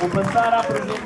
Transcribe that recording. Vou passar a apresentar.